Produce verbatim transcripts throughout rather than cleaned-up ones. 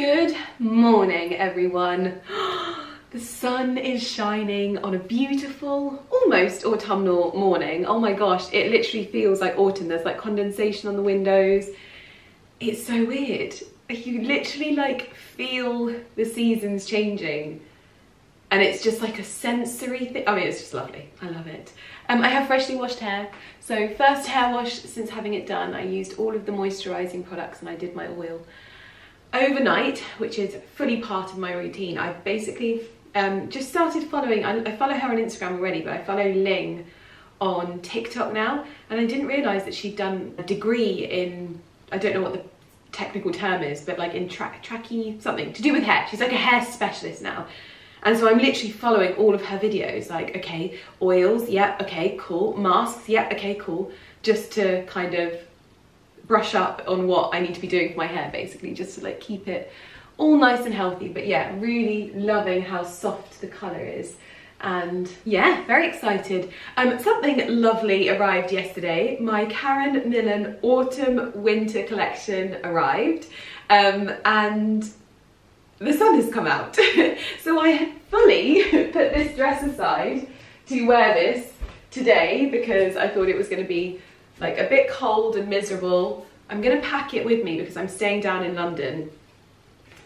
Good morning, everyone. The sun is shining on a beautiful, almost autumnal morning. Oh my gosh, it literally feels like autumn. There's like condensation on the windows. It's so weird. You literally like feel the seasons changing. And it's just like a sensory thing. I mean, it's just lovely. I love it. Um, I have freshly washed hair. So first hair wash since having it done. I used all of the moisturising products and I did my oil overnight, which is fully part of my routine. I basically um, just started following, I, I follow her on Instagram already, but I follow Ling on TikTok now. And I didn't realise that she'd done a degree in, I don't know what the technical term is, but like in tra tracky something, to do with hair. She's like a hair specialist now. And so I'm literally following all of her videos, like, okay, oils, yeah, okay, cool, masks, yeah, okay, cool, just to kind of brush up on what I need to be doing for my hair, basically, just to like keep it all nice and healthy. But yeah, really loving how soft the colour is. And yeah, very excited. Um, something lovely arrived yesterday. My Karen Millen Autumn Winter Collection arrived, um, and the sun has come out. So I had fully put this dress aside to wear this today because I thought it was going to be like a bit cold and miserable. I'm going to pack it with me because I'm staying down in London.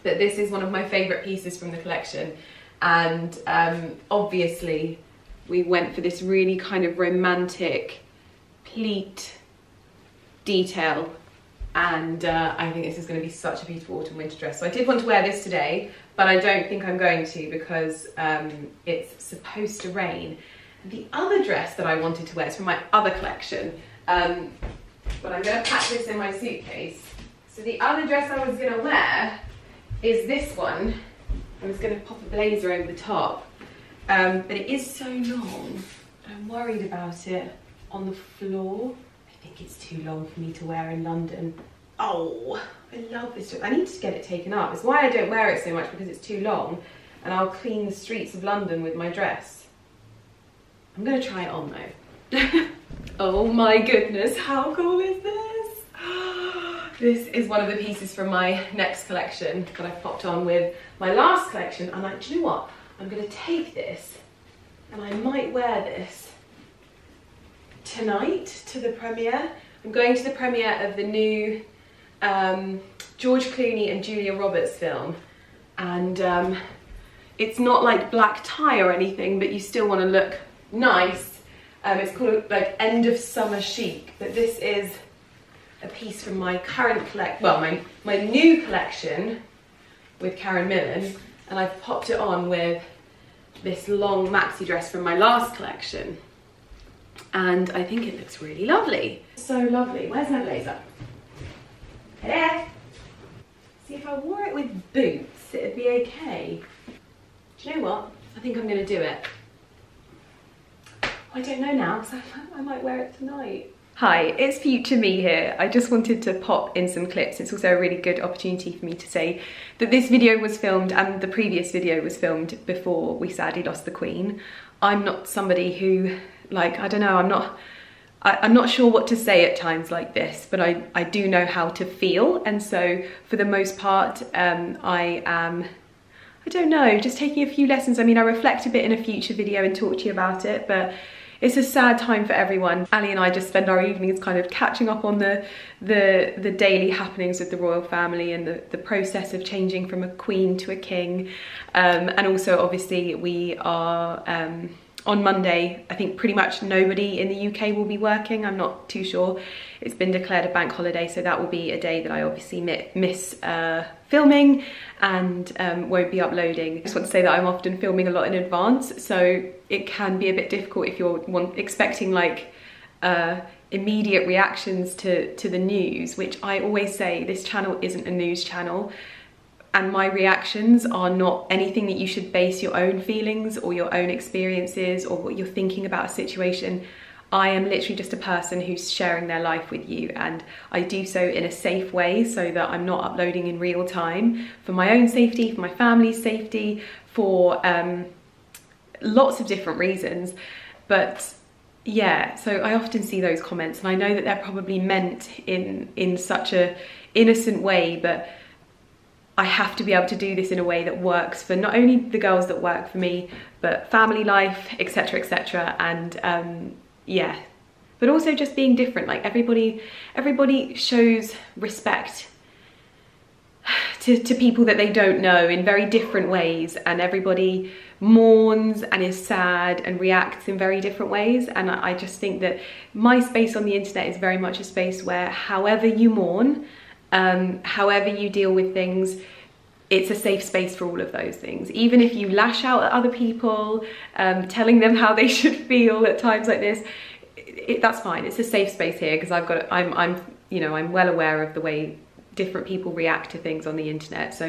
But this is one of my favourite pieces from the collection. And um, obviously we went for this really kind of romantic pleat detail. And uh, I think this is going to be such a beautiful autumn winter dress. So I did want to wear this today, but I don't think I'm going to because um, it's supposed to rain. The other dress that I wanted to wear is from my other collection, um, but I'm going to pack this in my suitcase. So the other dress I was going to wear is this one. I was going to pop a blazer over the top, um, but it is so long. I'm worried about it on the floor. I think it's too long for me to wear in London. Oh, I love this dress. I need to get it taken up. It's why I don't wear it so much, because it's too long, and I'll clean the streets of London with my dress. I'm gonna try it on though. Oh my goodness, how cool is this? This is one of the pieces from my next collection that I've popped on with my last collection. I'm like, do you know what? I'm gonna take this and I might wear this tonight to the premiere. I'm going to the premiere of the new um, George Clooney and Julia Roberts film, and um, it's not like black tie or anything, but you still want to look nice. Um, it's called like end of summer chic, but this is a piece from my current collect, well my, my new collection with Karen Millen, and I've popped it on with this long maxi dress from my last collection. And I think it looks really lovely. So lovely. Where's my blazer? Hello. See, if I wore it with boots, it'd be okay. Do you know what? I think I'm going to do it. I don't know now, because I, I might wear it tonight. Hi, it's future me here. I just wanted to pop in some clips. It's also a really good opportunity for me to say that this video was filmed and the previous video was filmed before we sadly lost the Queen. I'm not somebody who, like, I don't know, I'm not, I, I'm not sure what to say at times like this, but I, I do know how to feel. And so for the most part, um, I am, I don't know, just taking a few lessons. I mean, I reflect a bit in a future video and talk to you about it, but it's a sad time for everyone. Ali and I just spend our evenings kind of catching up on the the, the daily happenings of the royal family and the, the process of changing from a queen to a king. Um, and also, obviously, we are, um, on Monday, I think pretty much nobody in the U K will be working. I'm not too sure. It's been declared a bank holiday, so that will be a day that I obviously miss uh, filming and um, won't be uploading. I just want to say that I'm often filming a lot in advance, so it can be a bit difficult if you're want, expecting like uh, immediate reactions to, to the news, which I always say this channel isn't a news channel. And my reactions are not anything that you should base your own feelings or your own experiences or what you're thinking about a situation. I am literally just a person who's sharing their life with you, and I do so in a safe way so that I'm not uploading in real time for my own safety, for my family's safety, for um, lots of different reasons. But yeah, so I often see those comments, and I know that they're probably meant in, in such an innocent way, but I have to be able to do this in a way that works for not only the girls that work for me, but family life, etc, et cetera. And um, yeah, but also just being different. Like everybody, everybody shows respect to, to people that they don't know in very different ways, and everybody mourns and is sad and reacts in very different ways. And I, I just think that my space on the internet is very much a space where, however you mourn, Um, however you deal with things, it's a safe space for all of those things. Even if you lash out at other people, um, telling them how they should feel at times like this, it, it, that's fine. It's a safe space here because I've got, I'm, I'm, you know, I'm well aware of the way different people react to things on the internet. So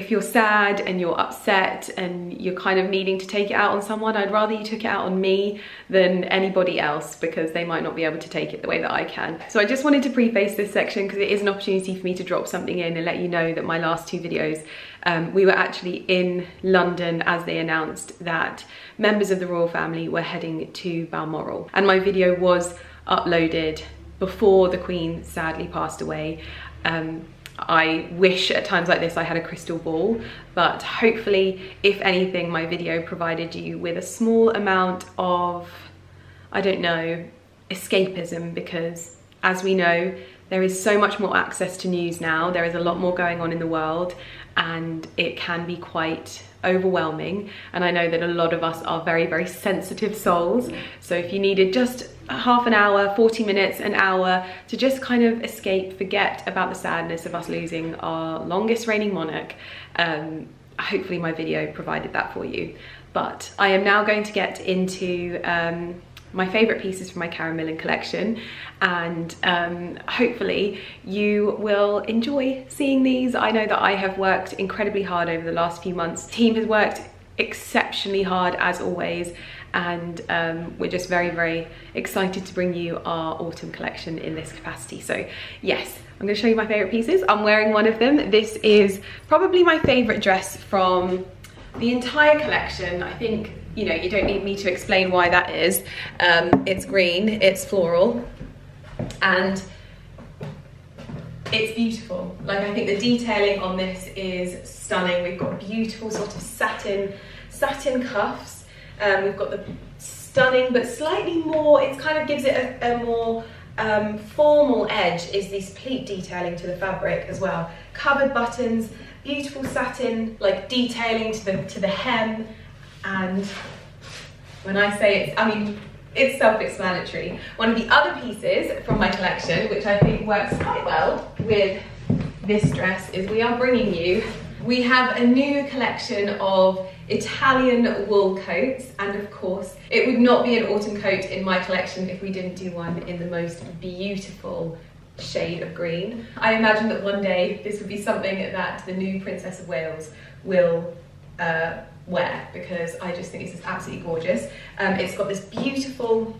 if you're sad and you're upset and you're kind of needing to take it out on someone, I'd rather you took it out on me than anybody else, because they might not be able to take it the way that I can. So I just wanted to preface this section because it is an opportunity for me to drop something in and let you know that my last two videos, um, we were actually in London as they announced that members of the royal family were heading to Balmoral. And my video was uploaded before the Queen sadly passed away. Um, I wish at times like this I had a crystal ball, but hopefully, if anything, my video provided you with a small amount of, I don't know, escapism, because as we know, there is so much more access to news now. There is a lot more going on in the world and it can be quite overwhelming. And I know that a lot of us are very, very sensitive souls. So if you needed just half an hour, forty minutes, an hour to just kind of escape, forget about the sadness of us losing our longest reigning monarch, um, hopefully my video provided that for you. But I am now going to get into um, my favourite pieces from my Karen Millen collection, and um, hopefully you will enjoy seeing these. I know that I have worked incredibly hard over the last few months. The team has worked exceptionally hard as always, and um, we're just very, very excited to bring you our autumn collection in this capacity. So yes, I'm going to show you my favourite pieces. I'm wearing one of them. This is probably my favourite dress from the entire collection. I think, you know, you don't need me to explain why that is. Um, it's green, it's floral, and it's beautiful. Like, I think the detailing on this is stunning. We've got beautiful sort of satin, satin cuffs. Um, we've got the stunning, but slightly more, it kind of gives it a, a more um, formal edge, is this pleat detailing to the fabric as well. Covered buttons, beautiful satin, like detailing to the, to the hem. And when I say it's, I mean, it's self-explanatory. One of the other pieces from my collection, which I think works quite well with this dress, is we are bringing you, we have a new collection of Italian wool coats. And of course, it would not be an autumn coat in my collection if we didn't do one in the most beautiful shade of green. I imagine that one day this would be something that the new Princess of Wales will uh, wear, because I just think this is absolutely gorgeous. Um, it's got this beautiful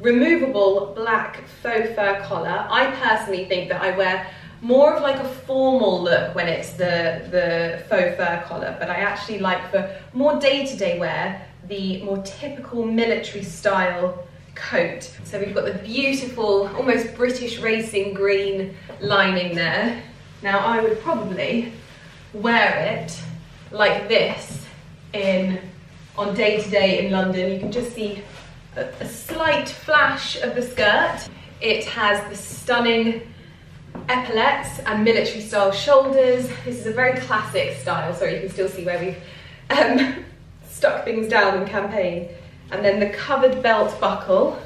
removable black faux fur collar. I personally think that I wear more of like a formal look when it's the, the faux fur collar, but I actually like, for more day-to-day wear, the more typical military style coat. So we've got the beautiful, almost British racing green lining there. Now I would probably wear it like this in on day-to-day in London. You can just see a, a slight flash of the skirt. It has the stunning epaulettes and military style shoulders. This is a very classic style. Sorry, you can still see where we've um, stuck things down in campaign. And then the covered belt buckle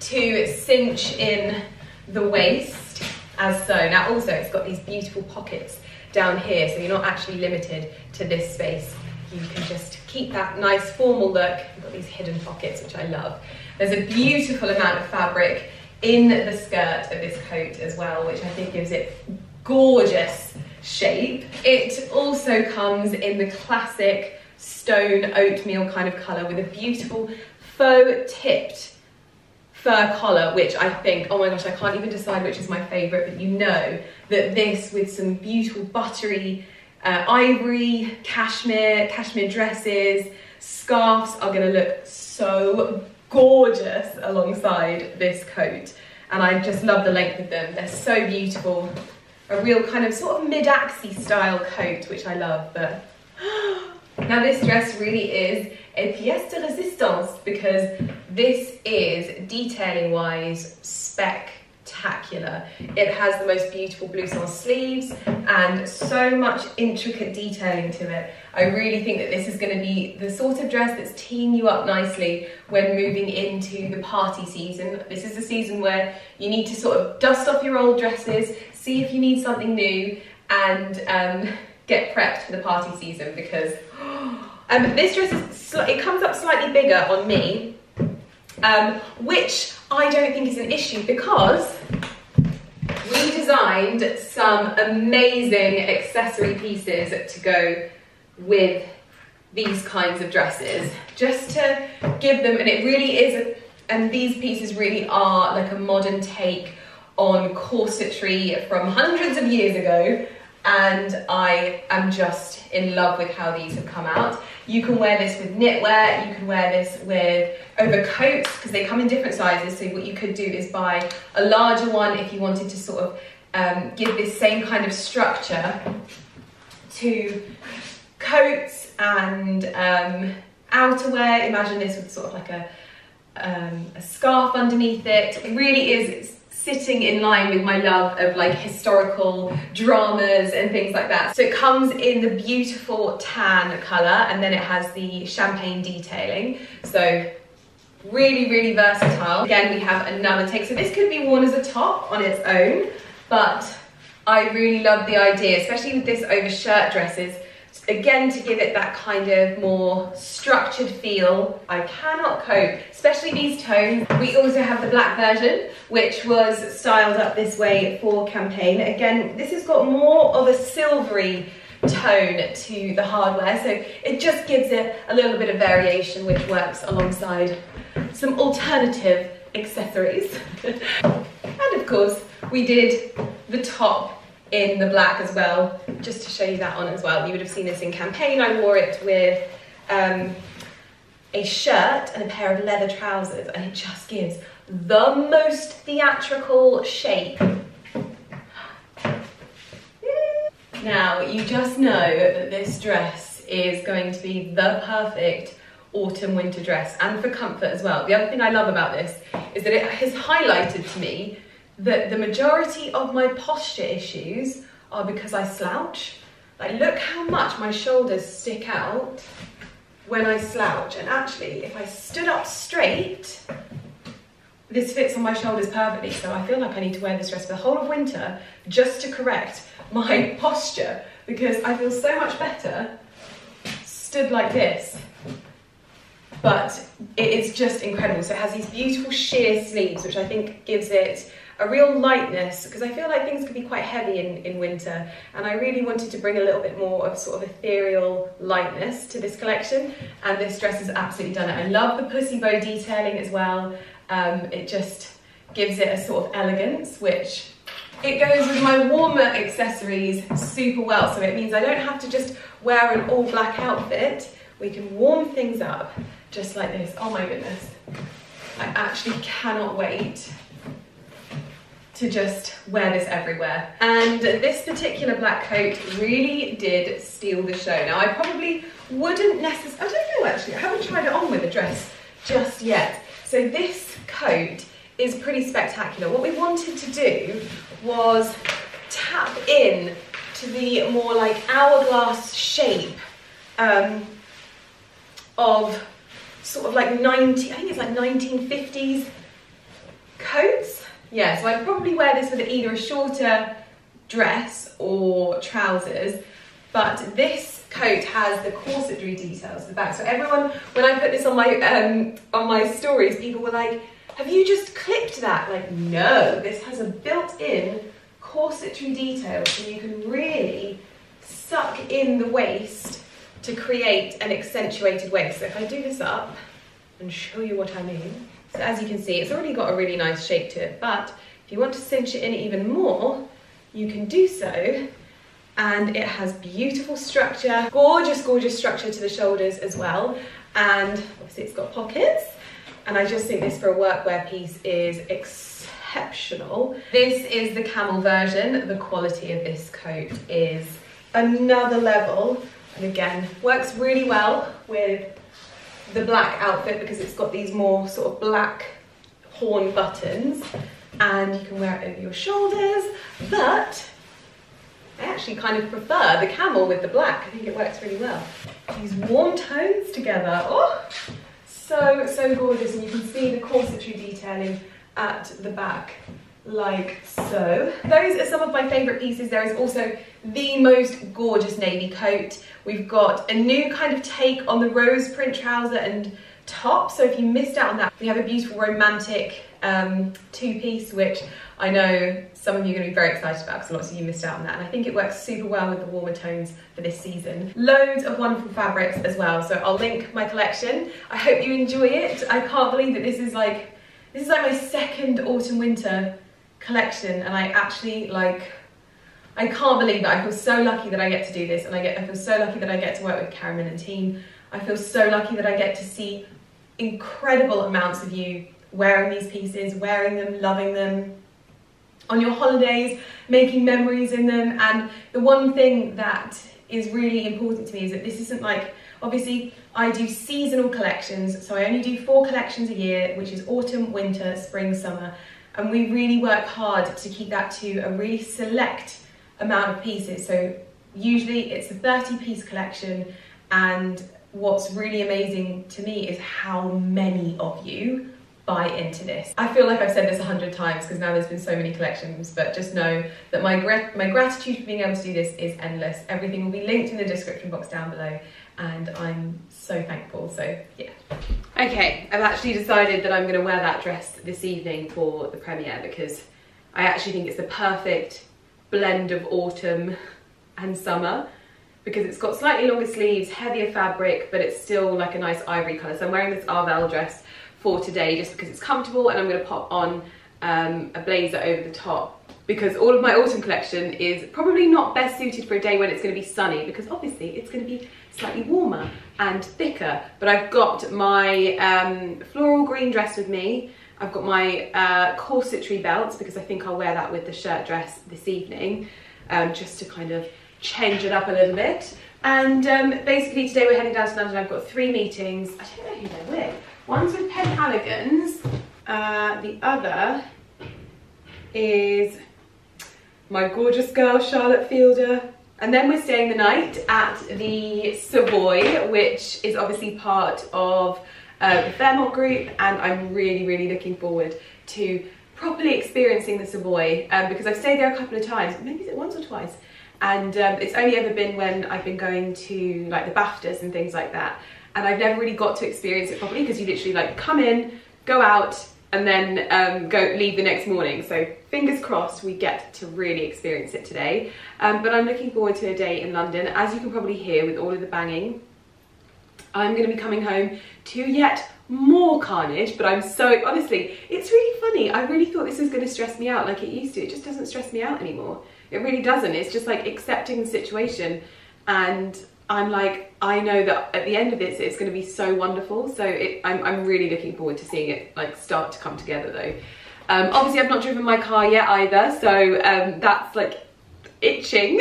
to cinch in the waist as so. Now also it's got these beautiful pockets down here, so you're not actually limited to this space. You can just keep that nice formal look. You've got these hidden pockets, which I love. There's a beautiful amount of fabric in the skirt of this coat as well, which I think gives it gorgeous shape. It also comes in the classic stone oatmeal kind of colour with a beautiful faux tipped fur collar, which I think, oh my gosh, I can't even decide which is my favourite, but you know that this with some beautiful buttery Uh, ivory, cashmere, cashmere dresses, scarves are gonna look so gorgeous alongside this coat. And I just love the length of them. They're so beautiful. a real kind of sort of mid-axy style coat, which I love, but... Now this dress really is a pièce de résistance, because this is, detailing-wise, spectacular. It has the most beautiful blouson sleeves and so much intricate detailing to it. I really think that this is going to be the sort of dress that's teeing you up nicely when moving into the party season. This is the season where you need to sort of dust off your old dresses, see if you need something new, and um, get prepped for the party season, because um, this dress, is it comes up slightly bigger on me, um, which I don't think is an issue, because we designed some amazing accessory pieces to go with these kinds of dresses, just to give them, and it really is, a, and these pieces really are like a modern take on corsetry from hundreds of years ago, and I am just in love with how these have come out. You can wear this with knitwear, you can wear this with overcoats, because they come in different sizes, so what you could do is buy a larger one if you wanted to sort of um, give this same kind of structure to coats and um, outerwear. Imagine this with sort of like a, um, a scarf underneath it. It really is, it's sitting in line with my love of like historical dramas and things like that. So it comes in the beautiful tan colour, and then it has the champagne detailing. So really, really versatile. Again, we have another take. So this could be worn as a top on its own, but I really love the idea, especially with this over shirt dresses. Again, to give it that kind of more structured feel. I cannot cope, especially these tones. We also have the black version, which was styled up this way for campaign. Again, this has got more of a silvery tone to the hardware, so it just gives it a little bit of variation, which works alongside some alternative accessories. And of course, we did the top in the black as well, just to show you that on as well. You would have seen this in campaign. I wore it with um, a shirt and a pair of leather trousers, and it just gives the most theatrical shape. Now, you just know that this dress is going to be the perfect autumn-winter dress, and for comfort as well. The other thing I love about this is that it has highlighted to me that the majority of my posture issues are because I slouch. Like, look how much my shoulders stick out when I slouch. And actually, if I stood up straight, this fits on my shoulders perfectly. So I feel like I need to wear this dress for the whole of winter just to correct my posture, because I feel so much better stood like this. But it is just incredible. So it has these beautiful sheer sleeves, which I think gives it a real lightness, because I feel like things could be quite heavy in, in winter, and I really wanted to bring a little bit more of sort of ethereal lightness to this collection, and this dress has absolutely done it. I love the pussy bow detailing as well. Um, it just gives it a sort of elegance, which it goes with my warmer accessories super well, so it means I don't have to just wear an all black outfit. We can warm things up just like this. Oh my goodness, I actually cannot wait to just wear this everywhere. And this particular black coat really did steal the show. Now, I probably wouldn't necessarily, I don't know actually, I haven't tried it on with a dress just yet. So this coat is pretty spectacular. What we wanted to do was tap in to the more like hourglass shape um, of sort of like ninety, I think it's like nineteen fifties coats. Yeah, so I'd probably wear this with either a shorter dress or trousers, but this coat has the corsetry details at the back. So everyone, when I put this on my um, on my stories, people were like, "Have you just clipped that?" Like, no, this has a built-in corsetry detail, so you can really suck in the waist to create an accentuated waist. So if I do this up and show you what I mean. So as you can see, it's already got a really nice shape to it, but if you want to cinch it in even more, you can do so. And it has beautiful structure, gorgeous, gorgeous structure to the shoulders as well. And obviously it's got pockets. And I just think this for a workwear piece is exceptional. exceptional. This is the camel version. The quality of this coat is another level, and again works really well with the black outfit because it's got these more sort of black horn buttons, and you can wear it over your shoulders, but I actually kind of prefer the camel with the black. I think it works really well. These warm tones together, oh, so, so gorgeous. And you can see the corsetry detailing at the back, like so. Those are some of my favourite pieces. There is also the most gorgeous navy coat. We've got a new kind of take on the rose print trouser and top, so if you missed out on that, we have a beautiful romantic um, two-piece, which I know some of you are going to be very excited about because lots of you missed out on that, and I think it works super well with the warmer tones for this season. Loads of wonderful fabrics as well, so I'll link my collection. I hope you enjoy it. I can't believe that this is like, this is like my second autumn-winter collection, and I actually like, I can't believe it. I feel so lucky that I get to do this, and I get, I feel so lucky that I get to work with Karen Millen and team. I feel so lucky that I get to see incredible amounts of you wearing these pieces, wearing them, loving them on your holidays, making memories in them. And the one thing that is really important to me is that this isn't like, obviously I do seasonal collections, so I only do four collections a year, which is autumn, winter, spring, summer, and we really work hard to keep that to a really select amount of pieces. So usually it's a thirty piece collection, and what's really amazing to me is how many of you buy into this. I feel like I've said this a hundred times because now there's been so many collections, but just know that my, grat my gratitude for being able to do this is endless. Everything will be linked in the description box down below, and I'm so thankful, so yeah. Okay, I've actually decided that I'm gonna wear that dress this evening for the premiere because I actually think it's the perfect blend of autumn and summer, because it's got slightly longer sleeves, heavier fabric, but it's still like a nice ivory colour. So I'm wearing this Arvel dress for today just because it's comfortable, and I'm gonna pop on um, a blazer over the top because all of my autumn collection is probably not best suited for a day when it's gonna be sunny, because obviously it's gonna be slightly warmer and thicker. But I've got my um, floral green dress with me. I've got my uh, corsetry belts because I think I'll wear that with the shirt dress this evening, um, just to kind of change it up a little bit. And um, basically today we're heading down to London. I've got three meetings. I don't know who they're with. One's with Penhaligon's, uh, the other is my gorgeous girl Charlotte Fielder, and then we're staying the night at the Savoy, which is obviously part of uh, the Fairmont group, and I'm really really looking forward to properly experiencing the Savoy um, because I've stayed there a couple of times, maybe is it once or twice, and um, it's only ever been when I've been going to like the BAFTAs and things like that, and I've never really got to experience it properly because you literally like come in, go out, and then um, go leave the next morning. So fingers crossed we get to really experience it today, um, but I'm looking forward to a day in London. As you can probably hear with all of the banging, I'm going to be coming home to yet more carnage, but I'm so, honestly, it's really funny. I really thought this was going to stress me out like it used to. It just doesn't stress me out anymore. It really doesn't. It's just like accepting the situation, and I'm like, I know that at the end of this it's going to be so wonderful. So it, I'm, I'm really looking forward to seeing it like start to come together though. Um, obviously I've not driven my car yet either, so um, that's like itching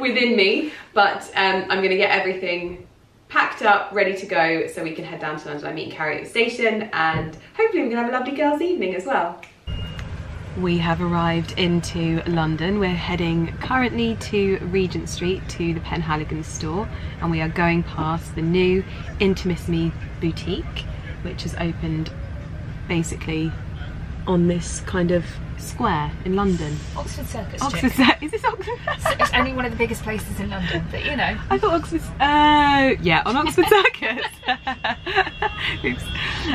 within me, but um, I'm going to get everything packed up, ready to go, so we can head down to London. I meet Carrie at the station, and hopefully we're going to have a lovely girls' evening as well. We have arrived into London. We're heading currently to Regent Street to the Penhaligon's store, and we are going past the new Intimissimi boutique, which has opened basically on this kind of square in London. Oxford Circus. Oxford Circus. Is this Oxford? It's only one of the biggest places in London, but you know. I thought Oxford. Uh, yeah, on Oxford Circus. Oops.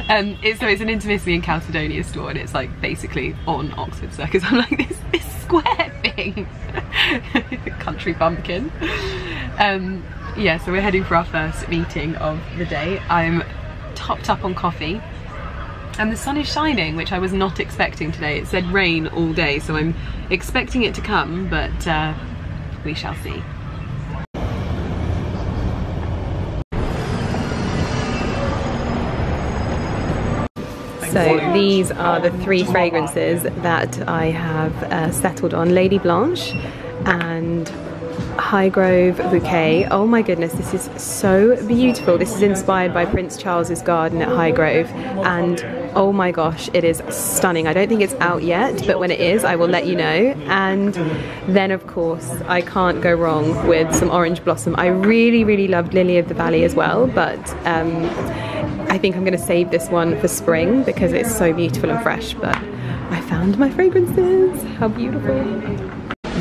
Um, it's, so it's an Intimissimi and Calcedonia store, and it's like basically on Oxford Circus. I'm like this this square thing. Country bumpkin. Um, yeah, so we're heading for our first meeting of the day. I'm topped up on coffee, and the sun is shining, which I was not expecting today. It said rain all day, so I'm expecting it to come, but uh, we shall see. So these are the three fragrances that I have uh, settled on. Lady Blanche and Highgrove Bouquet. Oh my goodness, this is so beautiful. This is inspired by Prince Charles's garden at Highgrove, and oh my gosh, it is stunning. I don't think it's out yet, but when it is, I will let you know. And then of course, I can't go wrong with some Orange Blossom. I really, really loved Lily of the Valley as well, but um, I think I'm gonna save this one for spring because it's so beautiful and fresh. But I found my fragrances, how beautiful.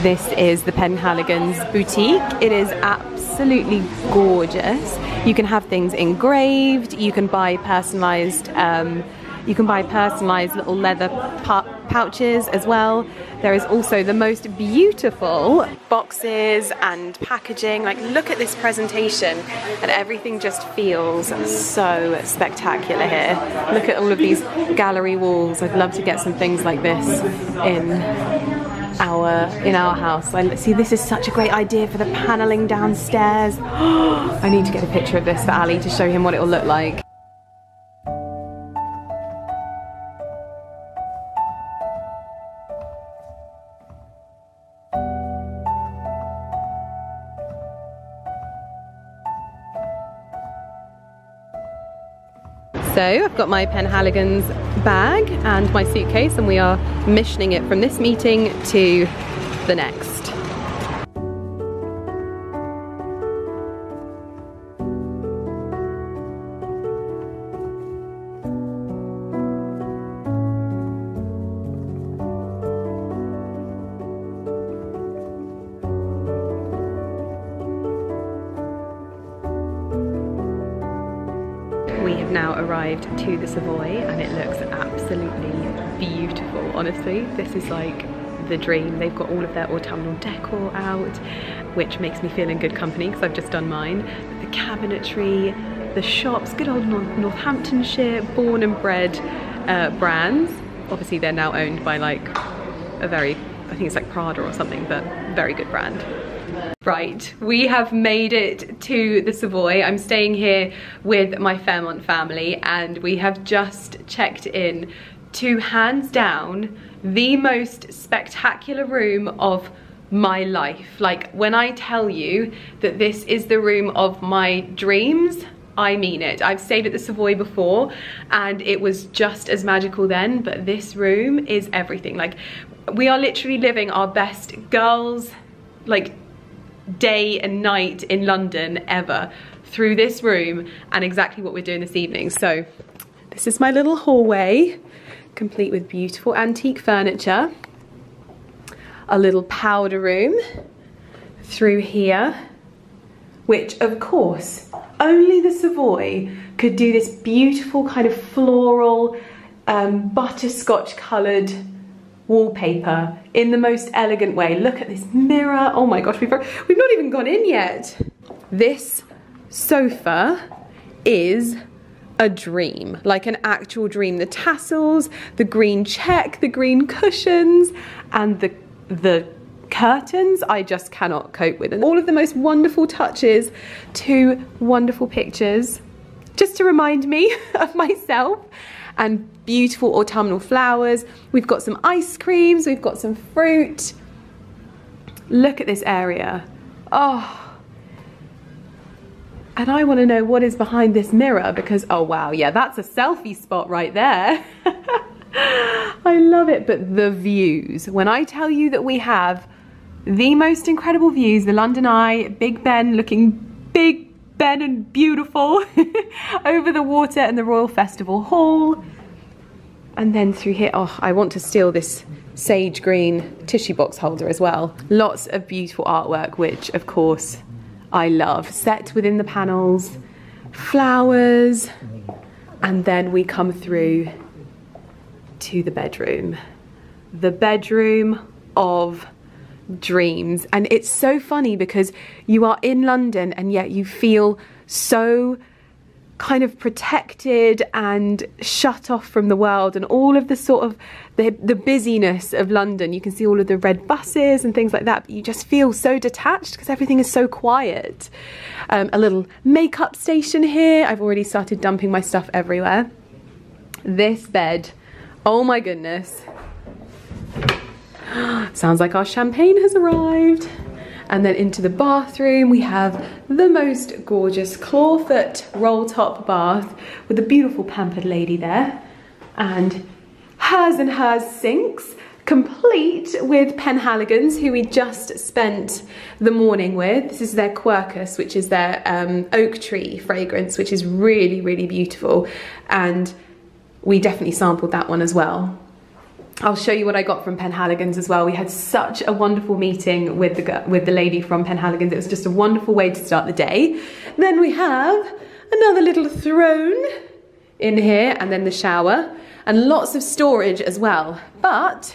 This is the Penhaligon's boutique. It is absolutely gorgeous. You can have things engraved, you can buy personalized, um, you can buy personalized little leather pouches as well. There is also the most beautiful boxes and packaging. Like, look at this presentation, and everything just feels so spectacular here. Look at all of these gallery walls. I'd love to get some things like this in our in our house. I see, this is such a great idea for the paneling downstairs. Oh, I need to get a picture of this for Ali to show him what it will look like. So I've got my Penhaligon's bag and my suitcase, and we are missioning it from this meeting to the next. To the Savoy, and it looks absolutely beautiful. Honestly, this is like the dream. They've got all of their autumnal decor out, which makes me feel in good company because I've just done mine. The cabinetry, the shops, good old North Northamptonshire born and bred uh, brands. Obviously they're now owned by like a very, I think it's like Prada or something, but very good brand. Right, we have made it to the Savoy. I'm staying here with my Fairmont family, and we have just checked in to, hands down, the most spectacular room of my life. Like, when I tell you that this is the room of my dreams, I mean it. I've stayed at the Savoy before, and it was just as magical then, but this room is everything. Like, we are literally living our best girls, like, day and night in London ever through this room, and exactly what we're doing this evening. So this is my little hallway, complete with beautiful antique furniture, a little powder room through here, which of course only the Savoy could do, this beautiful kind of floral um, butterscotch coloured wallpaper in the most elegant way. Look at this mirror. Oh my gosh, we've, we've not even gone in yet. This sofa is a dream, like an actual dream. The tassels, the green check, the green cushions, and the, the curtains, I just cannot cope with. And all of the most wonderful touches to wonderful pictures, just to remind me of myself, and beautiful autumnal flowers. We've got some ice creams, we've got some fruit. Look at this area. Oh, and I want to know what is behind this mirror, because oh wow, yeah, that's a selfie spot right there. I love it. But the views, when I tell you that we have the most incredible views, the London Eye, Big Ben looking big Ben and beautiful over the water and the Royal Festival Hall, and then through here. Oh, I want to steal this sage green tissue box holder as well. Lots of beautiful artwork, which of course I love, set within the panels, flowers, and then we come through to the bedroom, the bedroom of dreams. And it's so funny because you are in London and yet you feel so kind of protected and shut off from the world and all of the sort of the, the busyness of London. You can see all of the red buses and things like that, but you just feel so detached because everything is so quiet. Um, a little makeup station here. I've already started dumping my stuff everywhere. this bed. Oh my goodness. Sounds like our champagne has arrived. And then into the bathroom, we have the most gorgeous clawfoot roll top bath with a beautiful pampered lady there. And hers and hers sinks, complete with Penhaligon's, who we just spent the morning with. This is their Quercus, which is their um, oak tree fragrance, which is really, really beautiful. And we definitely sampled that one as well. I'll show you what I got from Penhaligon's as well. We had such a wonderful meeting with the, with the lady from Penhaligon's. It was just a wonderful way to start the day. Then we have another little throne in here, and then the shower and lots of storage as well. But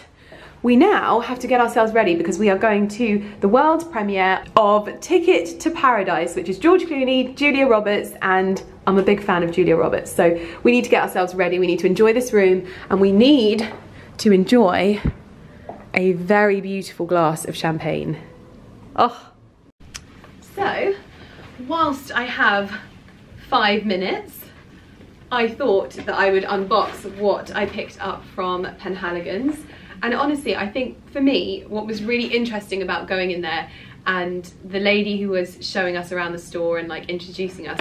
we now have to get ourselves ready because we are going to the world premiere of Ticket to Paradise, which is George Clooney, Julia Roberts, and I'm a big fan of Julia Roberts. So we need to get ourselves ready. We need to enjoy this room, and we need to enjoy a very beautiful glass of champagne. Oh. So, whilst I have five minutes, I thought that I would unbox what I picked up from Penhaligon's. And honestly, I think for me, what was really interesting about going in there and the lady who was showing us around the store and like introducing us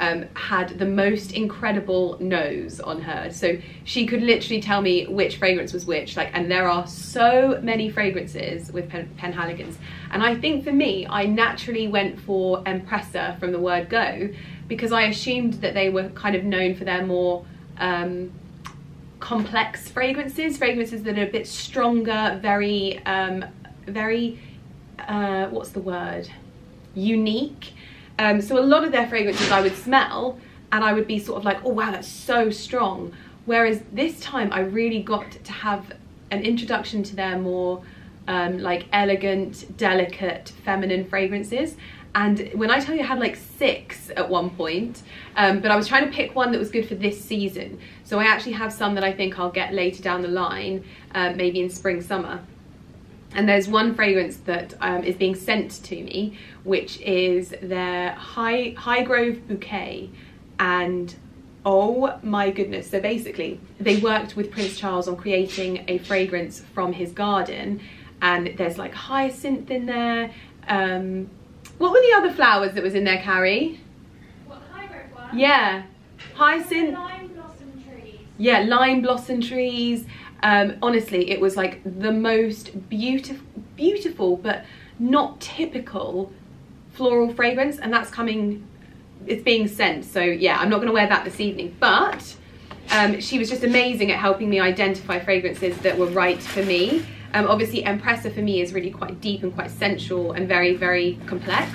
um, had the most incredible nose on her. So she could literally tell me which fragrance was which, like, and there are so many fragrances with Pen Penhaligon's. And I think for me, I naturally went for Empressa from the word go, because I assumed that they were kind of known for their more um, complex fragrances, fragrances that are a bit stronger, very, um, very, uh, what's the word? Unique. Um, so a lot of their fragrances I would smell and I would be sort of like, oh wow, that's so strong. Whereas this time I really got to have an introduction to their more um, like elegant, delicate, feminine fragrances. And when I tell you I had like six at one point, um, but I was trying to pick one that was good for this season. So I actually have some that I think I'll get later down the line, uh, maybe in spring, summer. And there's one fragrance that um, is being sent to me, which is their High Highgrove Bouquet. And oh my goodness. So basically they worked with Prince Charles on creating a fragrance from his garden. And there's like hyacinth in there. Um, What were the other flowers that was in there, Carrie? What, the highgrove one? Yeah. Hyacinth. Lime blossom trees. Yeah, lime blossom trees. Um, honestly, it was like the most beautiful, beautiful, but not typical floral fragrance. And that's coming, it's being sent. So yeah, I'm not going to wear that this evening. But um, she was just amazing at helping me identify fragrances that were right for me. Um, obviously, Empressa for me is really quite deep and quite sensual and very, very complex.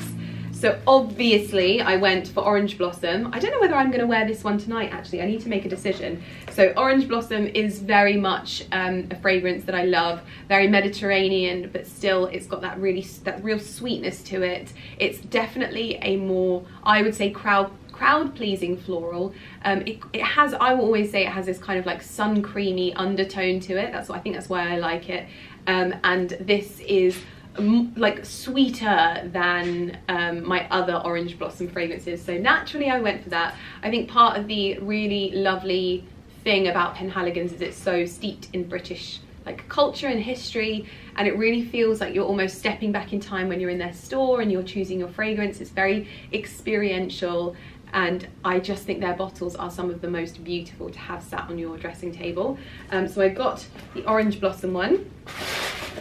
So obviously, I went for Orange Blossom. I don't know whether I'm going to wear this one tonight, actually. I need to make a decision. So Orange Blossom is very much um, a fragrance that I love. Very Mediterranean, but still it's got that really that real sweetness to it. It's definitely a more, I would say, crowd crowd-pleasing floral. Um, it, it has, I will always say it has this kind of like sun creamy undertone to it. That's what I think, that's why I like it. Um, and this is m like sweeter than um, my other Orange Blossom fragrances. So naturally I went for that. I think part of the really lovely thing about Penhaligon's is it's so steeped in British like culture and history, and it really feels like you're almost stepping back in time when you're in their store and you're choosing your fragrance. It's very experiential. And I just think their bottles are some of the most beautiful to have sat on your dressing table. Um, so I got the Orange Blossom one.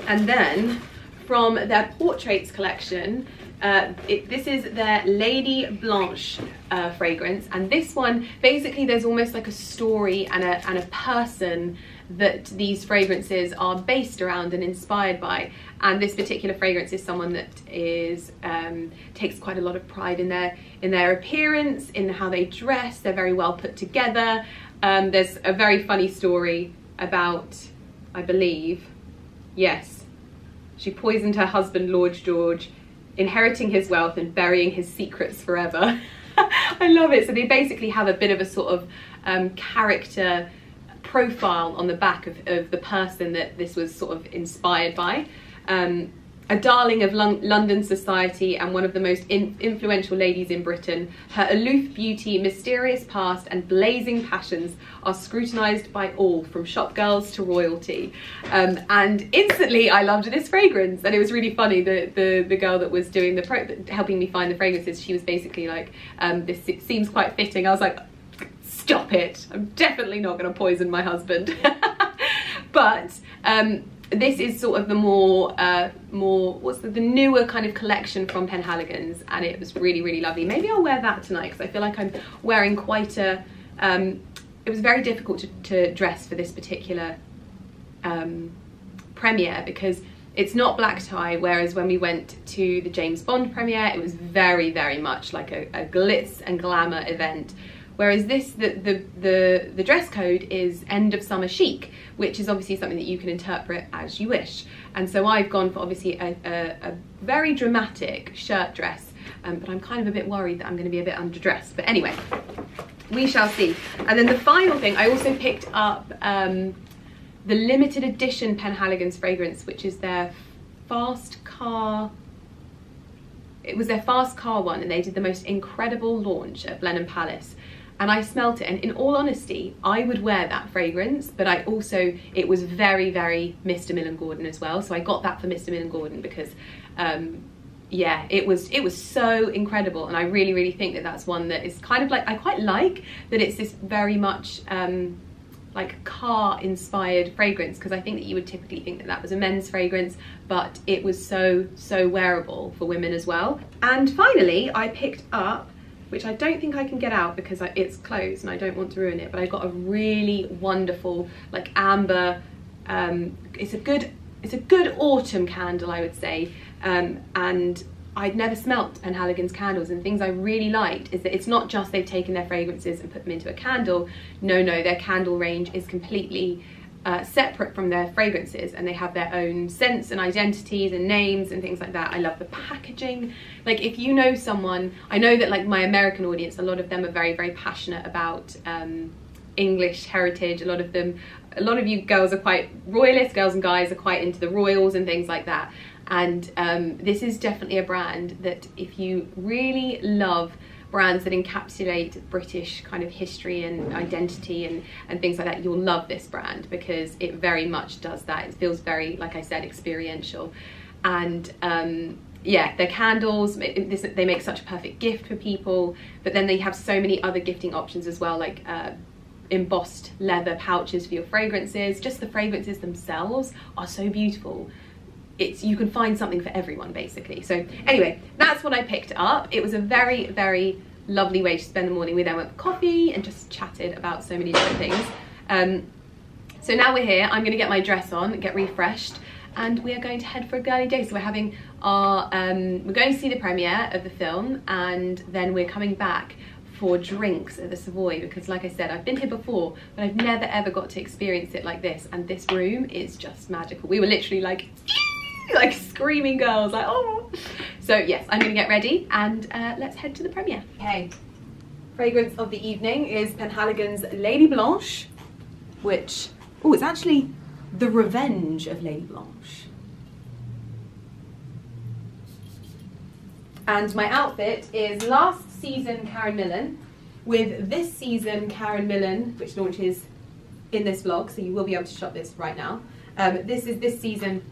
And then from their Portraits collection, uh, it, this is their Lady Blanche uh, fragrance. And this one, basically there's almost like a story and a, and a person that these fragrances are based around and inspired by. And this particular fragrance is someone that is um, takes quite a lot of pride in their in their appearance, in how they dress. They're very well put together. Um, there's a very funny story about, I believe, yes, she poisoned her husband Lord George, inheriting his wealth and burying his secrets forever. I love it. So they basically have a bit of a sort of um, character profile on the back of, of the person that this was sort of inspired by. Um, a darling of Lon London society and one of the most in influential ladies in Britain, her aloof beauty, mysterious past and blazing passions are scrutinised by all, from shopgirls to royalty. Um, and instantly I loved this fragrance, and it was really funny, the, the, the girl that was doing the pro helping me find the fragrances, she was basically like, um, this seems quite fitting. I was like, stop it, I'm definitely not going to poison my husband. But um, this is sort of the more, uh, more what's the, the newer kind of collection from Penhaligon's, and it was really, really lovely. Maybe I'll wear that tonight, because I feel like I'm wearing quite a, um, it was very difficult to, to dress for this particular um, premiere, because it's not black tie, whereas when we went to the James Bond premiere, it was very, very much like a, a glitz and glamour event. Whereas this, the, the, the, the dress code is end of summer chic, which is obviously something that you can interpret as you wish. And so I've gone for obviously a, a, a very dramatic shirt dress, um, but I'm kind of a bit worried that I'm going to be a bit underdressed. But anyway, we shall see. And then the final thing, I also picked up um, the limited edition Penhaligon's fragrance, which is their fast car... It was their fast car one, and they did the most incredible launch at Blenheim Palace. And I smelt it, and in all honesty, I would wear that fragrance, but I also, it was very, very Mister Millen Gordon as well. So I got that for Mister Millen Gordon because, um, yeah, it was it was so incredible. And I really, really think that that's one that is kind of like, I quite like that it's this very much um, like car-inspired fragrance, because I think that you would typically think that that was a men's fragrance, but it was so, so wearable for women as well. And finally, I picked up, which I don't think I can get out because it's closed and I don't want to ruin it, but I got a really wonderful like amber, um, it's a good it's a good autumn candle, I would say, um, and I'd never smelt Penhaligon's candles, and things I really liked is that it's not just they've taken their fragrances and put them into a candle. No, no, their candle range is completely uh, separate from their fragrances, and they have their own scents and identities and names and things like that. I love the packaging. Like, if you know someone, I know that like my American audience, a lot of them are very, very passionate about um, English heritage. A lot of them, a lot of you girls are quite royalist, girls and guys are quite into the royals and things like that. And um, this is definitely a brand that if you really love brands that encapsulate British kind of history and identity and, and things like that, you'll love this brand because it very much does that. It feels very, like I said, experiential. And um, yeah, their candles, it, this, they make such a perfect gift for people, but then they have so many other gifting options as well, like uh, embossed leather pouches for your fragrances. Just the fragrances themselves are so beautiful. It's, you can find something for everyone basically. So anyway, that's what I picked up. It was a very, very lovely way to spend the morning. We then went for coffee and just chatted about so many different things. Um, so now we're here, I'm going to get my dress on, get refreshed, and we are going to head for a girly day. So we're having our, um, we're going to see the premiere of the film, and then we're coming back for drinks at the Savoy, because like I said, I've been here before, but I've never ever got to experience it like this, and this room is just magical. We were literally like, like screaming girls, like, oh. So yes, I'm gonna get ready and uh, let's head to the premiere. Okay, fragrance of the evening is Penhaligon's Lady Blanche, which, oh, it's actually the revenge of Lady Blanche. And my outfit is last season Karen Millen with this season Karen Millen, which launches in this vlog, so you will be able to shop this right now. Um, this is this season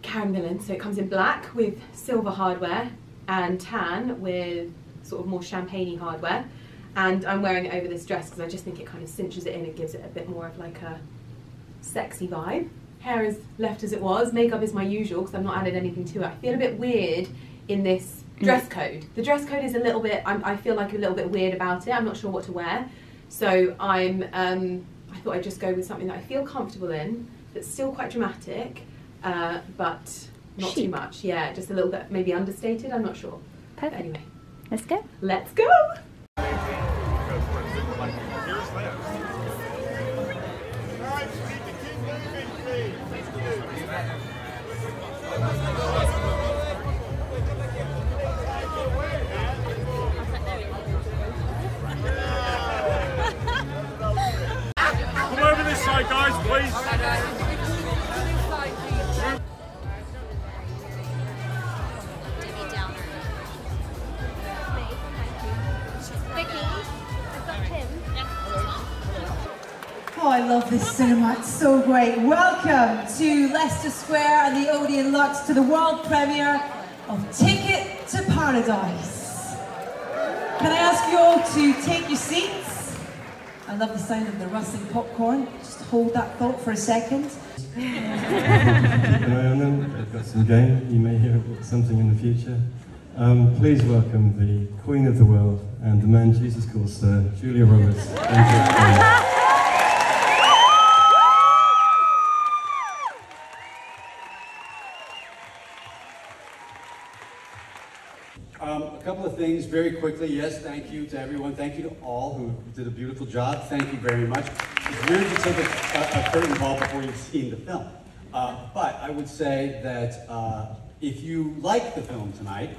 Karen Millen, so it comes in black with silver hardware and tan with sort of more champagne-y hardware, and I'm wearing it over this dress because I just think it kind of cinches it in and gives it a bit more of like a sexy vibe. Hair is left as it was, makeup is my usual because I've not added anything to it. I feel a bit weird in this dress code. The dress code is a little bit, I'm, I feel like a little bit weird about it, I'm not sure what to wear, so I'm, um, I thought I'd just go with something that I feel comfortable in, that's still quite dramatic, Uh, but not Sheep. too much, yeah, just a little bit maybe understated, I'm not sure. Perfect. But anyway, let's go. Let's go! Come over this side, guys, please. Hi, guys. Oh, I love this cinema, it's so great. Welcome to Leicester Square and the Odeon Luxe to the world premiere of Ticket to Paradise. Can I ask you all to take your seats? I love the sound of the rustling popcorn. Just hold that thought for a second. Keep an eye on them, they've got some game. You may hear something in the future. Um, please welcome the Queen of the World and the man Jesus calls Sir, Julia Roberts. Thank you. Things very quickly. Yes, thank you to everyone. Thank you to all who did a beautiful job. Thank you very much. It's weird to take a, a, a curtain call before you've seen the film. Uh, but I would say that uh, if you like the film tonight,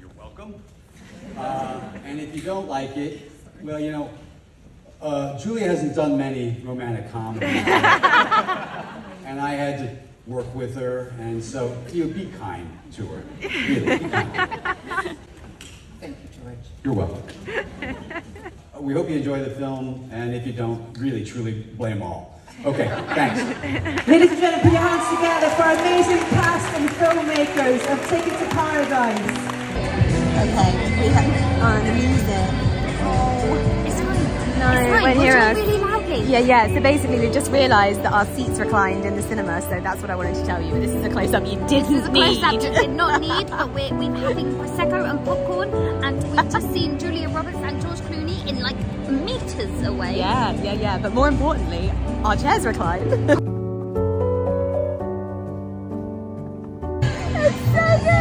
you're welcome. Uh, and if you don't like it, well, you know, uh, Julia hasn't done many romantic comedies. And I had to work with her, and so you know, be kind to her. Really, be kind to her. Thank you, George. You're welcome. We hope you enjoy the film, and if you don't, really, truly blame all. Okay, thanks. Ladies and gentlemen, put your hands together for our amazing cast and filmmakers of Ticket to Paradise. Okay, we have on the music. Oh, it's fine. No, it's fine. We're doing really loudly. Yeah, yeah, so basically we just realised that our seats reclined in the cinema, so that's what I wanted to tell you. This is a close-up you didn't need. This is a close-up you did not need, but we're, we're having Prosecco and popcorn. We've just seen Julia Roberts and George Clooney in like meters away. Yeah, yeah, yeah. But more importantly, our chairs reclined. It's so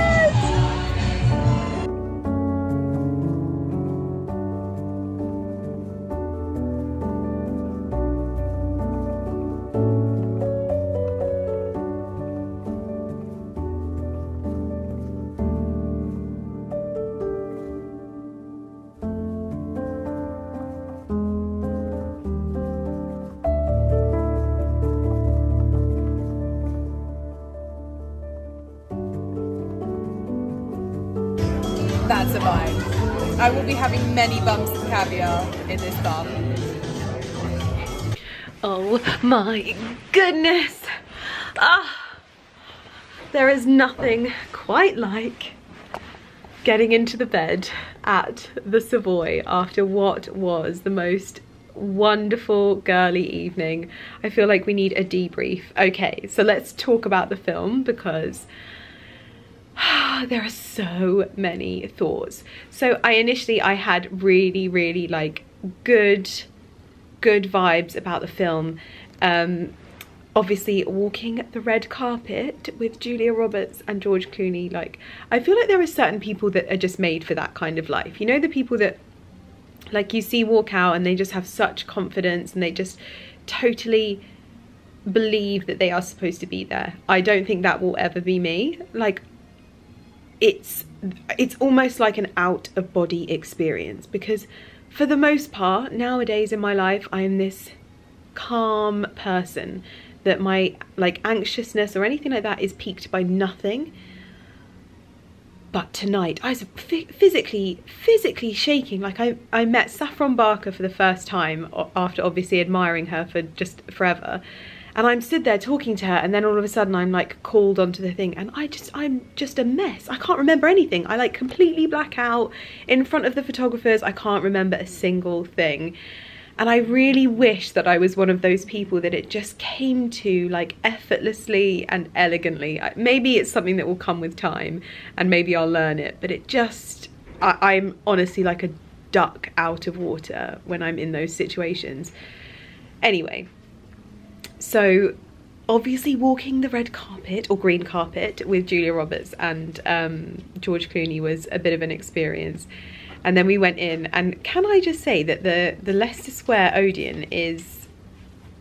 that's a vibe. I will be having many bumps of caviar in this bar. Oh my goodness! Ah, there is nothing quite like getting into the bed at the Savoy after what was the most wonderful girly evening. I feel like we need a debrief. Okay, so let's talk about the film because there are so many thoughts. So I initially I had really really like good good vibes about the film. Um obviously walking the red carpet with Julia Roberts and George Clooney, like I feel like there are certain people that are just made for that kind of life. You know, the people that like you see walk out and they just have such confidence and they just totally believe that they are supposed to be there. I don't think that will ever be me. Like It's, it's almost like an out-of-body experience because for the most part, nowadays in my life, I am this calm person that my like anxiousness or anything like that is piqued by nothing. But tonight, I was physically, physically shaking. Like I, I met Saffron Barker for the first time after obviously admiring her for just forever. And I'm stood there talking to her and then all of a sudden I'm like called onto the thing and I just, I'm just a mess. I can't remember anything. I like completely black out in front of the photographers. I can't remember a single thing. And I really wish that I was one of those people that it just came to like effortlessly and elegantly. Maybe it's something that will come with time and maybe I'll learn it, but it just, I, I'm honestly like a duck out of water when I'm in those situations. Anyway. So obviously walking the red carpet or green carpet with Julia Roberts and um, George Clooney was a bit of an experience. And then we went in and can I just say that the, the Leicester Square Odeon is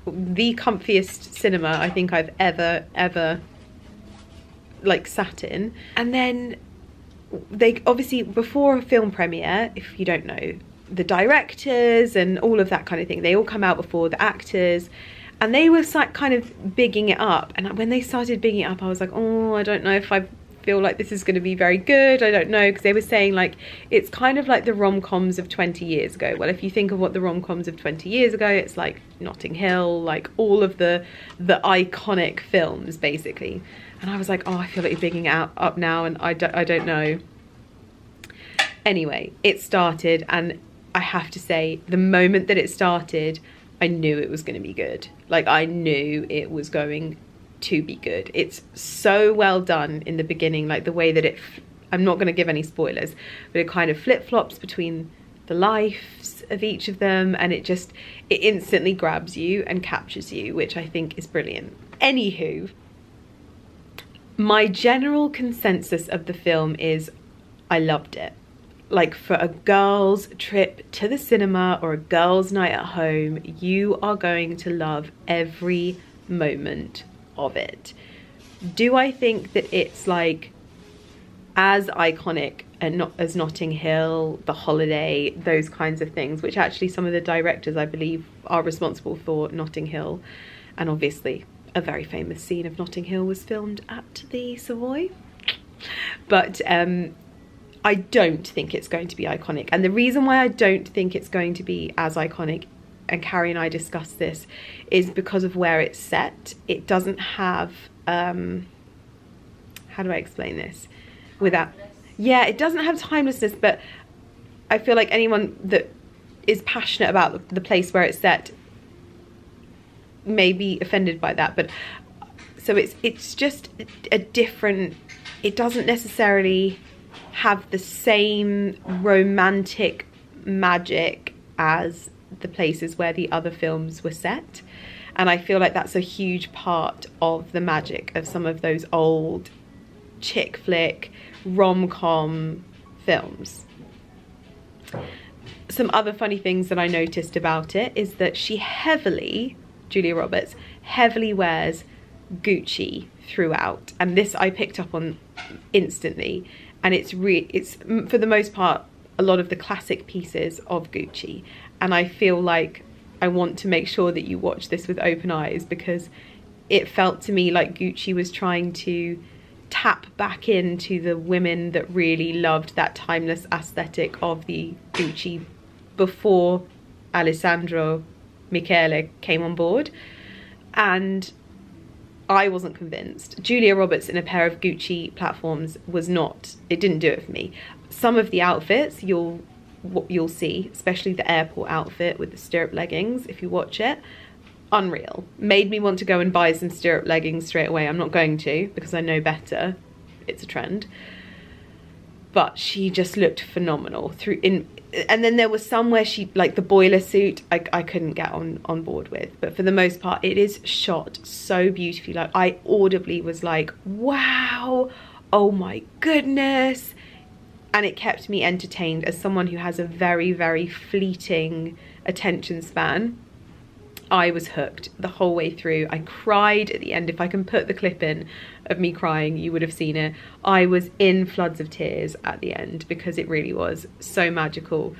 the comfiest cinema I think I've ever, ever like sat in. And then they obviously before a film premiere, if you don't know, the directors and all of that kind of thing, they all come out before the actors. And they were like kind of bigging it up. And when they started bigging it up, I was like, oh, I don't know if I feel like this is going to be very good. I don't know, because they were saying like it's kind of like the rom-coms of twenty years ago. Well, if you think of what the rom-coms of twenty years ago, it's like Notting Hill, like all of the the iconic films basically. And I was like, oh, I feel like you're bigging out up now, and I don't, I don't know. Anyway, it started, and I have to say, the moment that it started, I knew it was going to be good. Like, I knew it was going to be good. It's so well done in the beginning, like the way that it, I'm not going to give any spoilers, but it kind of flip-flops between the lives of each of them, and it just, it instantly grabs you and captures you, which I think is brilliant. Anywho, my general consensus of the film is I loved it. Like, for a girl's trip to the cinema or a girl's night at home, you are going to love every moment of it. Do I think that it's like as iconic and not as Notting Hill, The Holiday, those kinds of things, which actually some of the directors I believe are responsible for Notting Hill, and obviously a very famous scene of Notting Hill was filmed at the Savoy. But um I don't think it's going to be iconic. And the reason why I don't think it's going to be as iconic, and Carrie and I discussed this, is because of where it's set. It doesn't have, um, how do I explain this? Without, yeah, it doesn't have timelessness, but I feel like anyone that is passionate about the place where it's set may be offended by that. But so it's, it's just a different, it doesn't necessarily have the same romantic magic as the places where the other films were set. And I feel like that's a huge part of the magic of some of those old chick flick rom-com films. Some other funny things that I noticed about it is that she heavily, Julia Roberts, heavily wears Gucci throughout. And this I picked up on instantly. And it's re it's for the most part a lot of the classic pieces of Gucci, and I feel like I want to make sure that you watch this with open eyes, because it felt to me like Gucci was trying to tap back into the women that really loved that timeless aesthetic of the Gucci before Alessandro Michele came on board. And I wasn't convinced. Julia Roberts in a pair of Gucci platforms was not, it didn't do it for me. Some of the outfits you'll you'll see, especially the airport outfit with the stirrup leggings, if you watch it, unreal. Made me want to go and buy some stirrup leggings straight away. I'm not going to, because I know better. It's a trend. But she just looked phenomenal through in. And then there was some where she, like the boiler suit, I, I couldn't get on, on board with. But for the most part, it is shot so beautifully. Like, I audibly was like, wow, oh my goodness. And it kept me entertained as someone who has a very, very fleeting attention span. I was hooked the whole way through. I cried at the end. If I can put the clip in of me crying, you would have seen it. I was in floods of tears at the end, because it really was so magical.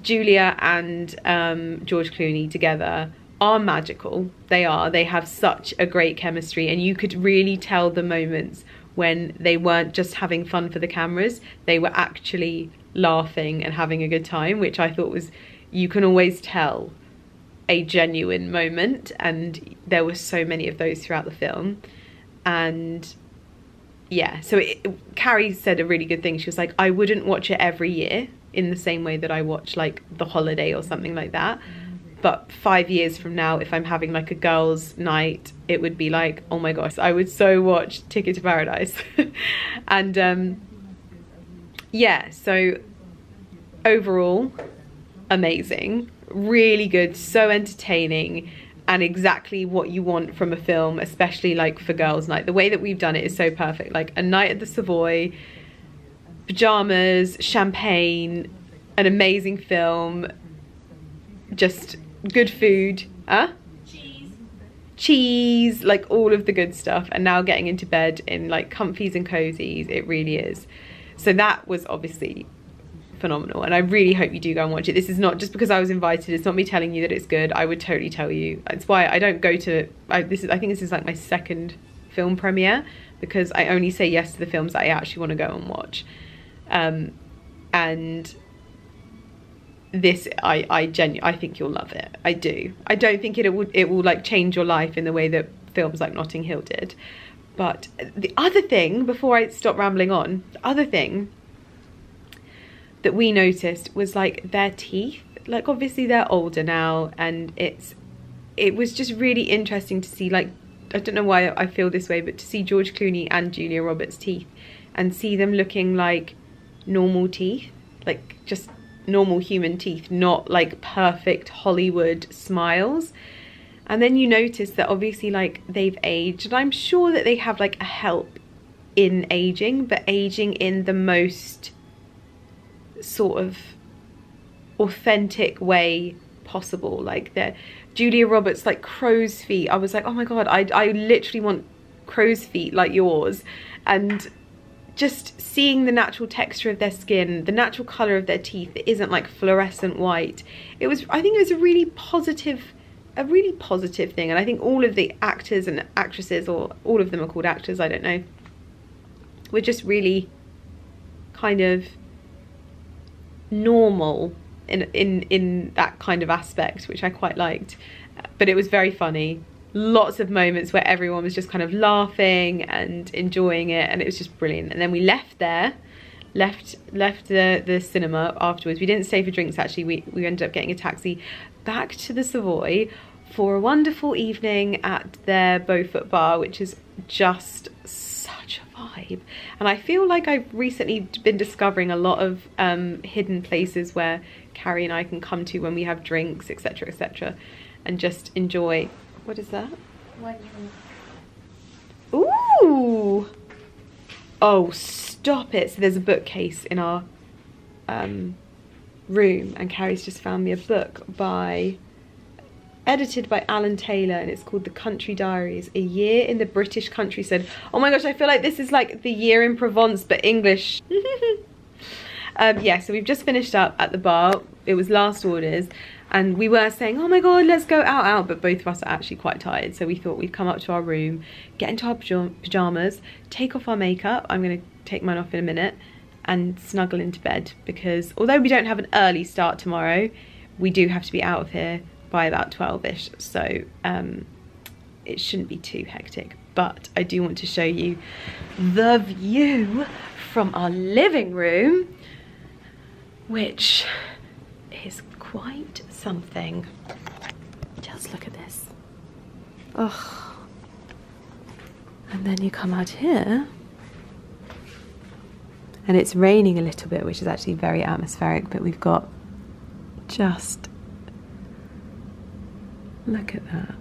Julia and um, George Clooney together are magical. They are. They have such a great chemistry, and you could really tell the moments when they weren't just having fun for the cameras. They were actually laughing and having a good time, which I thought was, you can always tell, a genuine moment. And there were so many of those throughout the film. And yeah, so it, it, Carrie said a really good thing. She was like, I wouldn't watch it every year in the same way that I watch like The Holiday or something like that, but five years from now, if I'm having like a girls' night, it would be like, oh my gosh, I would so watch Ticket to Paradise. And um yeah, so overall amazing, really good, so entertaining, and exactly what you want from a film, especially like for girls' night. The way that we've done it is so perfect. Like a night at the Savoy, pajamas, champagne, an amazing film, just good food, huh? Cheese. Cheese, like all of the good stuff, and now getting into bed in like comfies and cozies. It really is. So that was obviously phenomenal, and I really hope you do go and watch it. This is not just because I was invited. It's not me telling you that it's good. I would totally tell you. That's why I don't go to I, this is I think this is like my second film premiere, because I only say yes to the films that I actually want to go and watch. Um, and this, I I genu- I think you'll love it. I do. I don't think it will it will like change your life in the way that films like Notting Hill did. But the other thing, before I stop rambling on, the other thing that we noticed was like their teeth. Like obviously they're older now, and it's it was just really interesting to see, like, I don't know why I feel this way, but to see George Clooney and Julia Roberts' teeth and see them looking like normal teeth, like just normal human teeth, not like perfect Hollywood smiles. And then you notice that obviously like they've aged, and I'm sure that they have like a help in aging, but aging in the most sort of authentic way possible. Like they're Julia Roberts, like crow's feet. I was like, oh my God, I, I literally want crow's feet like yours. And just seeing the natural texture of their skin, the natural colour of their teeth, it isn't like fluorescent white. It was, I think it was a really positive, a really positive thing. And I think all of the actors and actresses, or all of them are called actors, I don't know, were just really kind of normal in in in that kind of aspect, which I quite liked. But it was very funny, lots of moments where everyone was just kind of laughing and enjoying it, and it was just brilliant. And then we left there left left the the cinema afterwards. We didn't stay for drinks, actually. We we ended up getting a taxi back to the Savoy for a wonderful evening at their Beaufort Bar, which is just such a vibe. And I feel like I've recently been discovering a lot of um, hidden places where Carrie and I can come to when we have drinks, etc, et cetera, and just enjoy. What is that? Ooh! Oh, stop it! So there's a bookcase in our um, room, and Carrie's just found me a book by... edited by Alan Taylor, and it's called The Country Diaries, A Year in the British Countryside. Oh my gosh, I feel like this is like The Year in Provence, but English. um, yeah, so we've just finished up at the bar. It was last orders, and we were saying, oh my God, let's go out, out, but both of us are actually quite tired, so we thought we'd come up to our room, get into our pyjamas, take off our makeup, I'm gonna take mine off in a minute, and snuggle into bed, because although we don't have an early start tomorrow, we do have to be out of here by about twelve-ish, so um, it shouldn't be too hectic. But I do want to show you the view from our living room, which is quite something. Just look at this. Oh, and then you come out here, and it's raining a little bit, which is actually very atmospheric, but we've got just... look at that.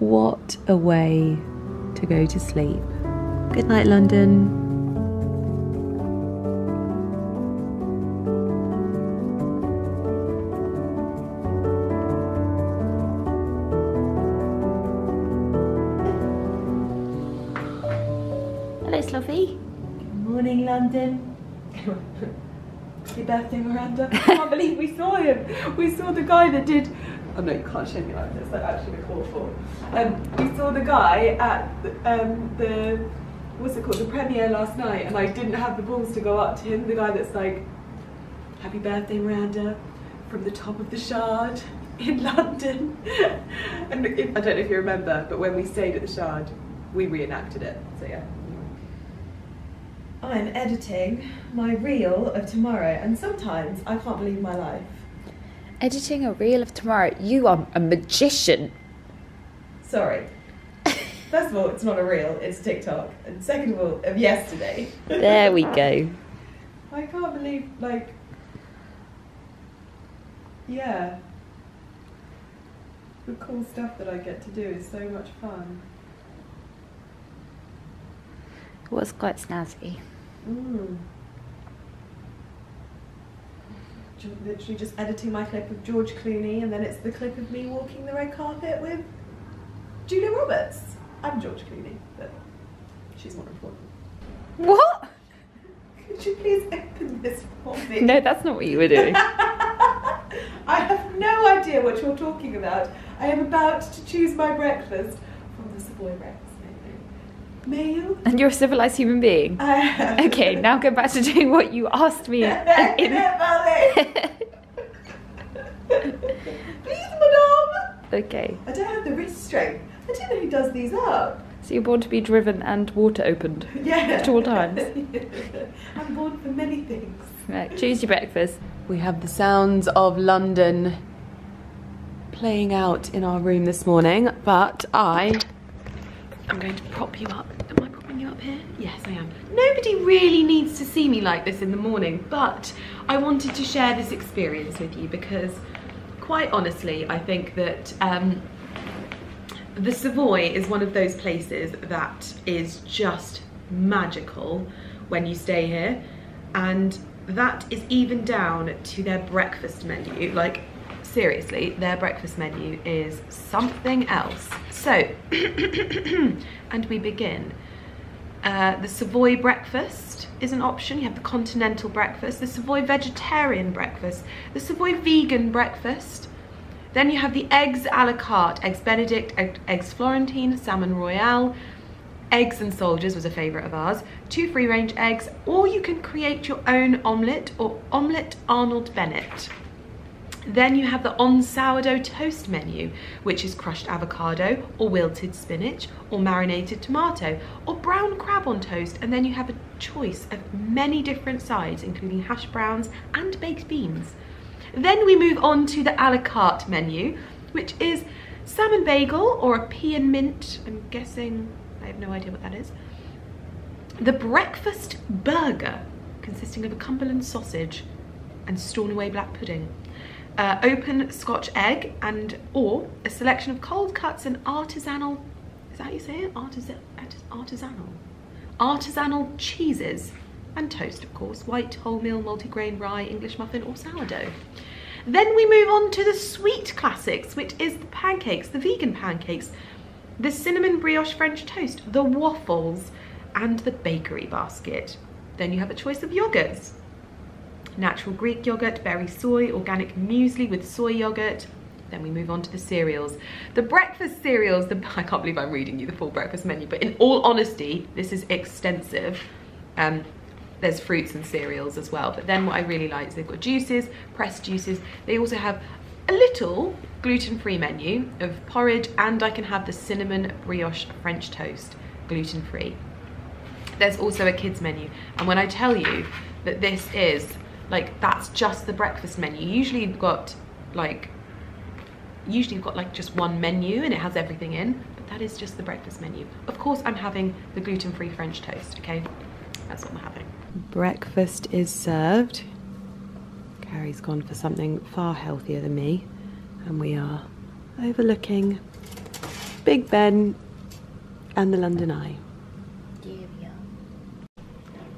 What a way to go to sleep. Good night, London. Hello, Sloppy. Good morning, London. Happy birthday, Miranda. I can't believe we saw him. We saw the guy that did... oh no, you can't show me like this, that's actually awful. Um, we saw the guy at the, um, the, what's it called, the premiere last night, and I didn't have the balls to go up to him, the guy that's like, happy birthday Miranda, from the top of the Shard in London. And if, I don't know if you remember, but when we stayed at the Shard, we reenacted it, so yeah. I'm editing my reel of tomorrow, and sometimes I can't believe my life. Editing a reel of tomorrow. You are a magician. Sorry. First of all, it's not a reel, it's TikTok. And second of all, of yesterday. There we go. I can't believe, like... yeah. The cool stuff that I get to do is so much fun. It was quite snazzy. Mm. Literally just editing my clip of George Clooney, and then it's the clip of me walking the red carpet with Julia Roberts and George Clooney, but she's more important. What? Could you please open this for me? No, that's not what you were doing. I have no idea what you're talking about. I am about to choose my breakfast from the Savoy breakfast menu. Ma'am? And you're a civilized human being? I am. Okay, now go back to doing what you asked me. Back in... to that ballet. Please, madame. Okay. I don't have the wrist strength. I don't know who does these up. So you're born to be driven and water opened? Yeah. At all times? I'm born for many things. Right, choose your breakfast. We have the sounds of London playing out in our room this morning, but I... I'm going to prop you up. Am I propping you up here? Yes, I am. Nobody really needs to see me like this in the morning, but I wanted to share this experience with you because, quite honestly, I think that um, the Savoy is one of those places that is just magical when you stay here, and that is even down to their breakfast menu. Like, seriously, their breakfast menu is something else. So, and we begin. Uh, the Savoy breakfast is an option. You have the continental breakfast, the Savoy vegetarian breakfast, the Savoy vegan breakfast. Then you have the eggs a la carte, eggs Benedict, egg, eggs Florentine, salmon royale. Eggs and soldiers was a favourite of ours. Two free range eggs, or you can create your own omelette or omelette Arnold Bennett. Then you have the on sourdough toast menu, which is crushed avocado or wilted spinach or marinated tomato or brown crab on toast, and then you have a choice of many different sides including hash browns and baked beans. Then we move on to the a la carte menu, which is salmon bagel or a pea and mint. I'm guessing, I have no idea what that is. The breakfast burger consisting of a Cumberland sausage and Stornoway black pudding. Uh, open Scotch egg and or a selection of cold cuts and artisanal, is that how you say it? Artisan, artisanal, artisanal cheeses and toast, of course, white, wholemeal, multigrain, rye, English muffin or sourdough. Then we move on to the sweet classics, which is the pancakes, the vegan pancakes, the cinnamon brioche French toast, the waffles and the bakery basket. Then you have a choice of yogurts. Natural Greek yogurt, berry soy, organic muesli with soy yogurt. Then we move on to the cereals. The breakfast cereals, the, I can't believe I'm reading you the full breakfast menu, but in all honesty, this is extensive. Um, there's fruits and cereals as well. But then what I really like is they've got juices, pressed juices. They also have a little gluten-free menu of porridge, and I can have the cinnamon brioche French toast, gluten-free. There's also a kids menu. And when I tell you that this is, like, that's just the breakfast menu. Usually you've got like, usually you've got like just one menu and it has everything in, but that is just the breakfast menu. Of course I'm having the gluten-free French toast, okay? That's what I'm having. Breakfast is served. Carrie's gone for something far healthier than me. And we are overlooking Big Ben and the London Eye.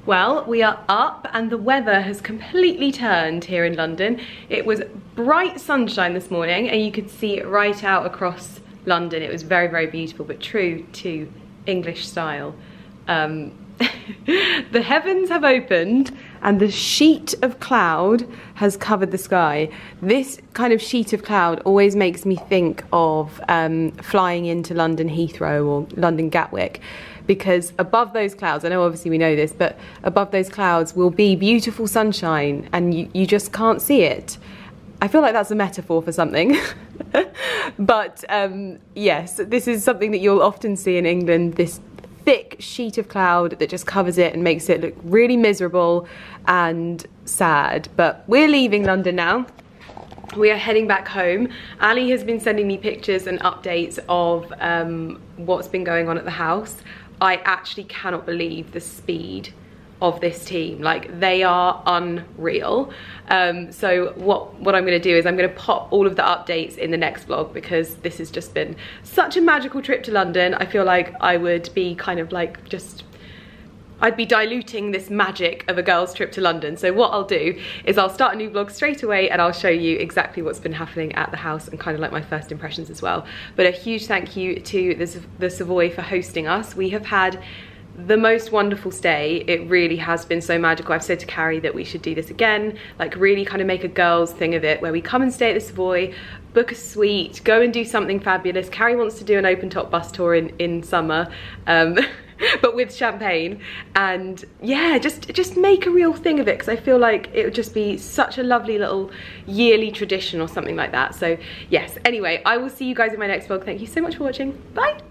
Well, we are up and the weather has completely turned here in London. It was bright sunshine this morning and you could see it right out across London. It was very, very beautiful, but true to English style. Um, the heavens have opened and the sheet of cloud has covered the sky. This kind of sheet of cloud always makes me think of um, flying into London Heathrow or London Gatwick. Because above those clouds, I know obviously we know this, but above those clouds will be beautiful sunshine and you, you just can't see it. I feel like that's a metaphor for something. But um, yes, this is something that you'll often see in England, this thick sheet of cloud that just covers it and makes it look really miserable and sad. But we're leaving London now. We are heading back home. Ali has been sending me pictures and updates of um, what's been going on at the house. I actually cannot believe the speed of this team. Like, they are unreal. Um, so what, what I'm gonna do is I'm gonna pop all of the updates in the next vlog because this has just been such a magical trip to London. I feel like I would be kind of like just, I'd be diluting this magic of a girl's trip to London. So what I'll do is I'll start a new vlog straight away and I'll show you exactly what's been happening at the house and kind of like my first impressions as well. But a huge thank you to the, the Savoy for hosting us. We have had the most wonderful stay. It really has been so magical. I've said to Carrie that we should do this again, like really kind of make a girls thing of it where we come and stay at the Savoy, book a suite, go and do something fabulous. Carrie wants to do an open top bus tour in, in summer. Um, but with champagne. And yeah, just just make a real thing of it, because I feel like it would just be such a lovely little yearly tradition or something like that. So yes, anyway, I will see you guys in my next vlog. Thank you so much for watching. Bye.